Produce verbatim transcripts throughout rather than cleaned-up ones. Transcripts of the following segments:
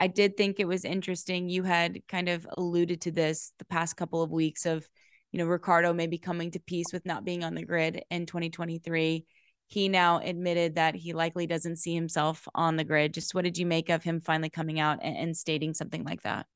I did think it was interesting. You had kind of alluded to this the past couple of weeks of, you know, Ricciardo maybe coming to peace with not being on the grid in twenty twenty-three. He now admitted that he likely doesn't see himself on the grid. Just what did you make of him finally coming out and, and stating something like that?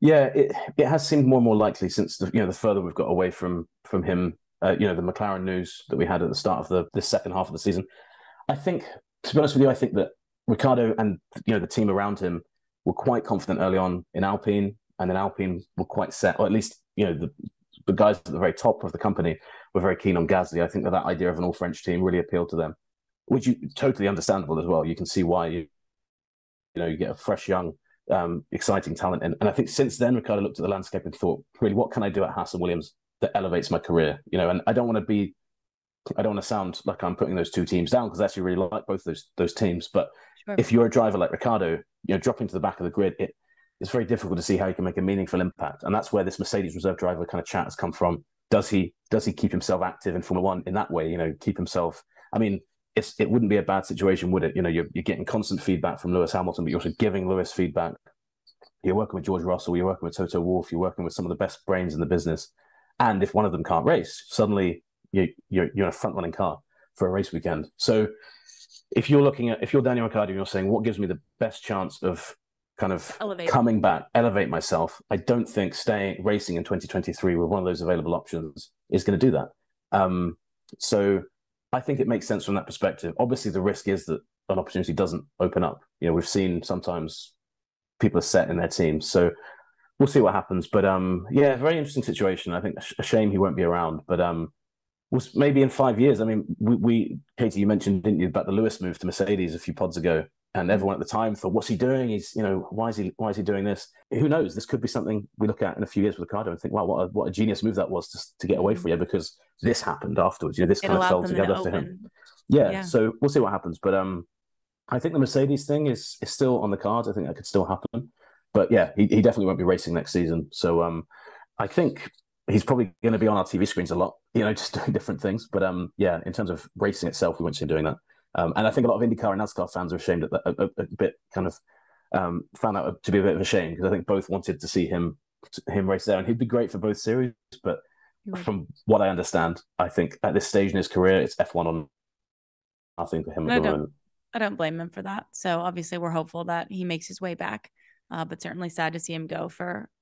Yeah, it, it has seemed more and more likely since the, you know, the further we've got away from from him, uh, you know, the McLaren news that we had at the start of the, the second half of the season. I think, to be honest with you, I think that Ricciardo and, you know, the team around him were quite confident early on in Alpine, and then Alpine were quite set, or at least, you know, the, the guys at the very top of the company were very keen on Gasly. I think that that idea of an all-French team really appealed to them, which is totally understandable as well. You can see why you, you know, you get a fresh, young, um, exciting talent in. And I think since then, Ricciardo looked at the landscape and thought, really, what can I do at Haas and Williams that elevates my career? You know, and I don't want to be, I don't want to sound like I'm putting those two teams down, because I actually really like both those those teams. But sure, if you're a driver like Ricciardo, you know, dropping to the back of the grid, it, it's very difficult to see how you can make a meaningful impact. And that's where this Mercedes reserve driver kind of chat has come from. Does he does he keep himself active in Formula One in that way? You know, keep himself. I mean, it's, it wouldn't be a bad situation, would it? You know, you're you're getting constant feedback from Lewis Hamilton, but you're also giving Lewis feedback. You're working with George Russell. You're working with Toto Wolff. You're working with some of the best brains in the business. And if one of them can't race, suddenly you, you're you're in a front running car for a race weekend. So if you're looking at, if you're Daniel Ricciardo and you're saying, what gives me the best chance of kind of elevate. coming back, elevate myself, I don't think staying racing in twenty twenty-three with one of those available options is going to do that. Um, so I think it makes sense from that perspective. Obviously, the risk is that an opportunity doesn't open up. You know, we've seen sometimes people are set in their teams. So we'll see what happens. But um, yeah, very interesting situation. I think a shame he won't be around. But um, we'll, maybe in five years. I mean, we, we, Katie, you mentioned, didn't you, about the Lewis move to Mercedes a few pods ago. And everyone at the time thought, what's he doing? He's, you know, why is he, why is he doing this? Who knows? This could be something we look at in a few years with Ricciardo and think, wow, what a, what a genius move that was to, to get away from here, because this happened afterwards. You know, this kind of fell together for him. Yeah, yeah. So we'll see what happens. But um, I think the Mercedes thing is is still on the cards. I think that could still happen. But yeah, he, he definitely won't be racing next season. So um, I think he's probably going to be on our T V screens a lot, you know, just doing different things. But um, yeah, in terms of racing itself, we won't see him doing that. Um, and I think a lot of IndyCar and NASCAR fans are ashamed at that, a, a, a bit kind of um, found out to be a bit of a shame, because I think both wanted to see him him race there, and he'd be great for both series. But from what I understand, I think at this stage in his career, it's F one on nothing for him at the moment. I don't blame him for that. So obviously, we're hopeful that he makes his way back, uh, but certainly sad to see him go for